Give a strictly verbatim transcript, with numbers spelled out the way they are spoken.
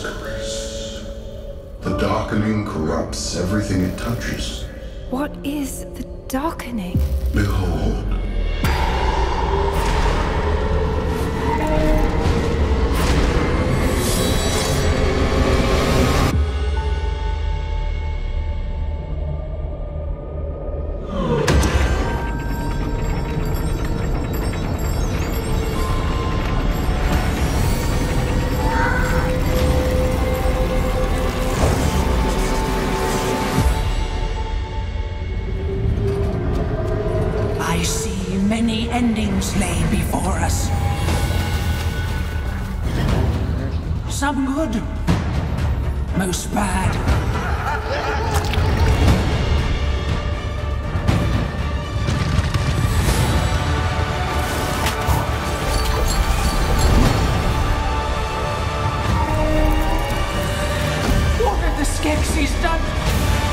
darkness. The darkening corrupts everything it touches. What is the darkening? Behold. Many endings lay before us. Some good, most bad. What have the Skeksis done?